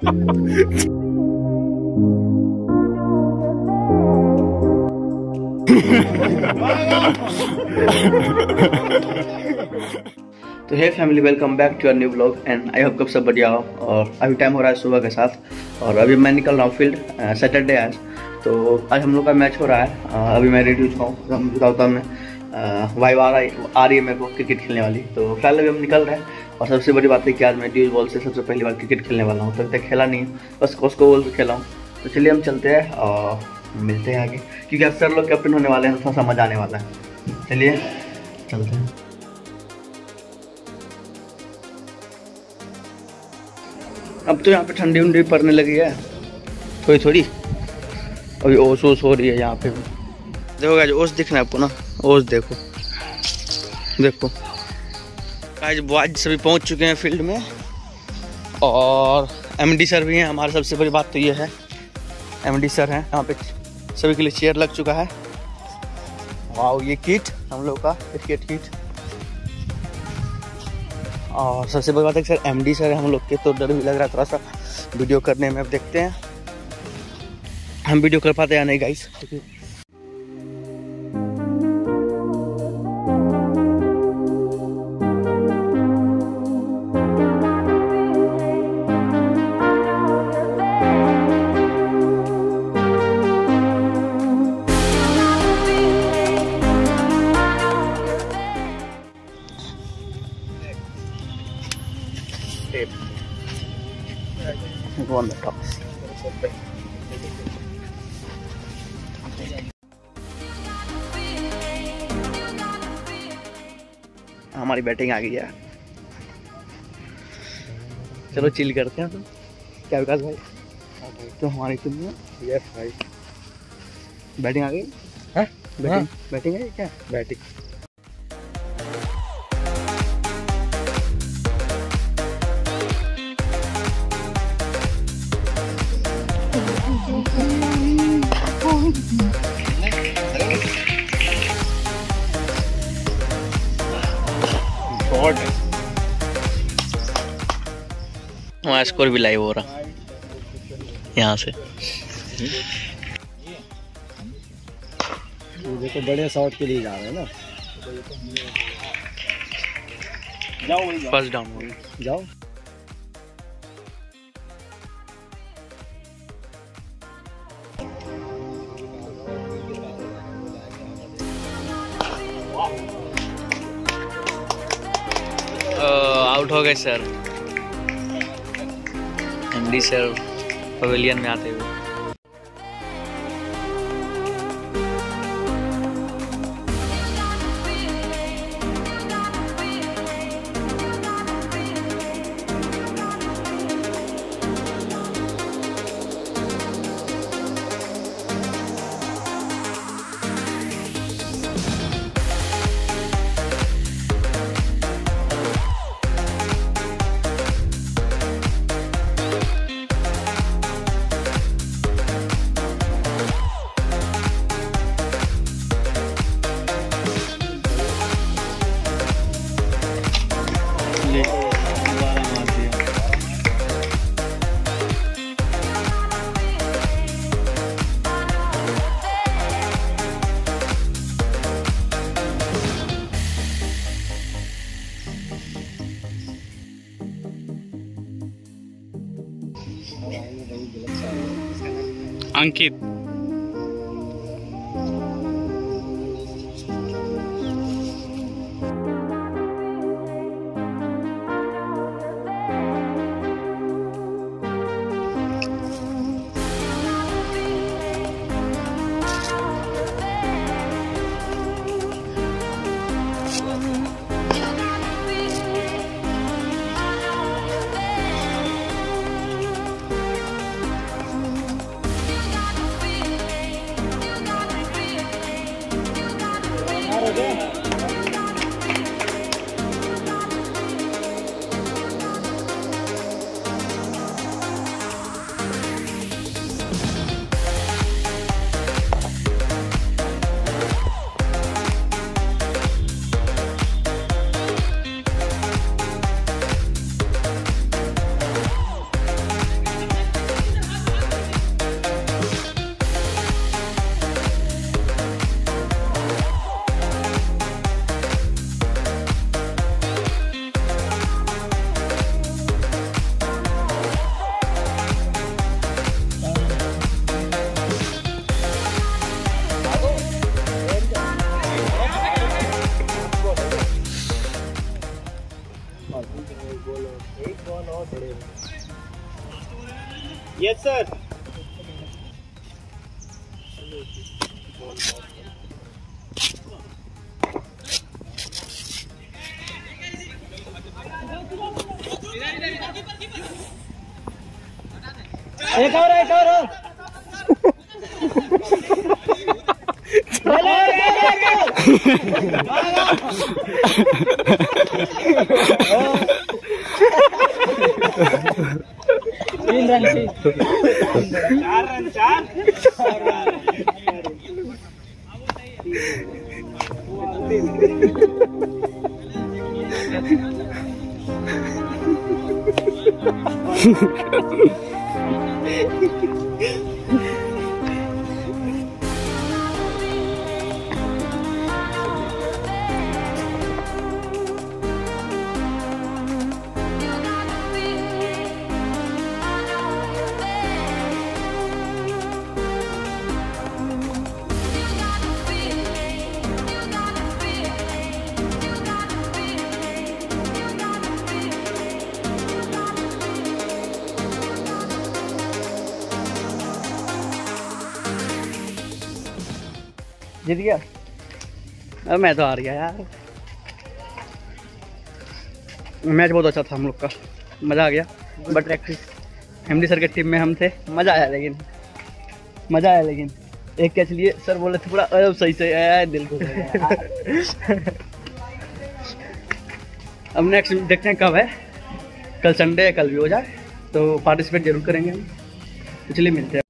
तो hey family, welcome back to our new blog and I hope कब सब बढ़िया हो। और अभी टाइम हो रहा है सुबह के साथ, और अभी मैं निकल रहा हूँ फील्ड, सैटरडे आज। तो आज हम लोग का मैच हो रहा है। अभी मैं रेडी हो चुका हूँ, बताता हूँ मैं वाइब आ रही है मेरे को क्रिकेट खेलने वाली। तो फिलहाल अभी हम निकल रहे हैं, और सबसे बड़ी बात है कि आज मैं ड्यूज बॉल से सबसे पहली बार क्रिकेट खेलने वाला हूँ। तब तक खेला नहीं, बस उसको बॉल से खेला हूँ। तो चलिए हम चलते हैं और मिलते हैं आगे, क्योंकि अब सर लोग कैप्टन होने वाले हैं, तो थोड़ा सा मजा आने वाला है। चलिए चलते हैं। अब तो यहाँ पे ठंडी उंडी पड़ने लगी है थोड़ी थोड़ी, अभी ओस ओस हो रही है यहाँ पे। देखो गाइस, ओस दिख रहा है आपको ना, ओस देखो देखो। गाइस बॉयज सभी पहुँच चुके हैं फील्ड में, और एमडी सर भी हैं हमारे। सबसे बड़ी बात तो ये है, एमडी सर हैं यहाँ पे, सभी के लिए चेयर लग चुका है। वाओ, ये किट हम लोग का क्रिकेट किट। और सबसे बड़ी बात है कि सर एमडी सर हम लोग के, तो डर भी लग रहा है थोड़ा सा वीडियो करने में। अब देखते हैं हम वीडियो कर पाते हैं या नहीं guys. Go on the top. हमारी बैटिंग आ गई है, चलो चिल करते हैं। तो क्या विकास भाई, तो हमारी टीम में यस भाई बैटिंग आ गई है। बैटिंग है क्या? बैटिंग हमारा स्कोर भी लाइव हो रहा यहाँ से। देखो बड़े शॉट के लिए जा रहे हैं ना। जाओ फर्स्ट डाउन हो गया, जाओ। आउट हो गए सर, एमडी सर पवेलियन में आते हुए। Ankit yes sir. एक और तीन रन चार जीत गया। अब मैं तो हार गया यार। मैच बहुत अच्छा था, हम लोग का मज़ा आ गया। बट प्रैक्टिस एमडी सर के टीम में हम थे, मज़ा आया। लेकिन मज़ा आया, लेकिन एक कैच लिए सर बोले थे पूरा अरब सही से आया दिल को। अब नेक्स्ट देखते हैं कब है, कल संडे है, कल भी हो जाए तो पार्टिसिपेट जरूर करेंगे हम। तो चलिए मिलते हैं।